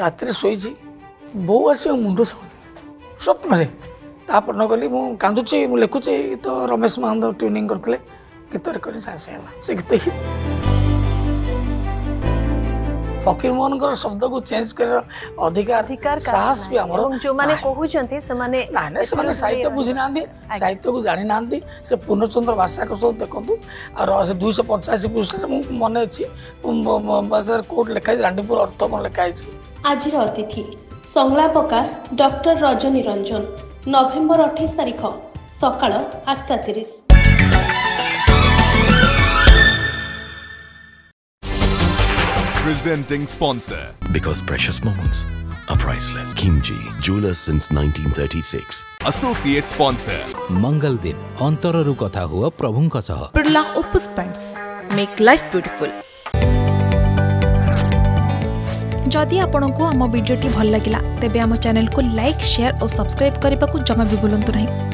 राति शोची बो आस मुंड स्वप्न तापर न गली कांदुची लिखुची गीत रमेश महांत ट्यूनिंग करते गीत रिकॉर्डिंग सांगे से गीत हिट। फकीर मोहन को शब्द को चेंज कर अधिकार साहस भी आम जो मैंने कहते से साहित्य बुझी ना साहित्य को जानी ना से पूर्णचंद्र भाषा को सब देखु और 285 पृष्ठ मन अच्छी कोर्ट लिखाई रांडीपुर अर्थ कौन लिखाई। आज अतिथि संलापकार डॉक्टर रजनी रंजन नवेम्बर 28 तारीख सकाल 8:30। Presenting sponsor because precious moments are priceless. King Ji Jeweler since 1936. Associate sponsor Mangaldeep अंतररु कथा हुआ प्रभु का सह पिरला Opus paints make life beautiful. जदि आपंक आम भिड्टे भल लगा तेब आम चैनल को लाइक शेयर और सब्सक्राइब करने को जमा भी भूलु नहीं।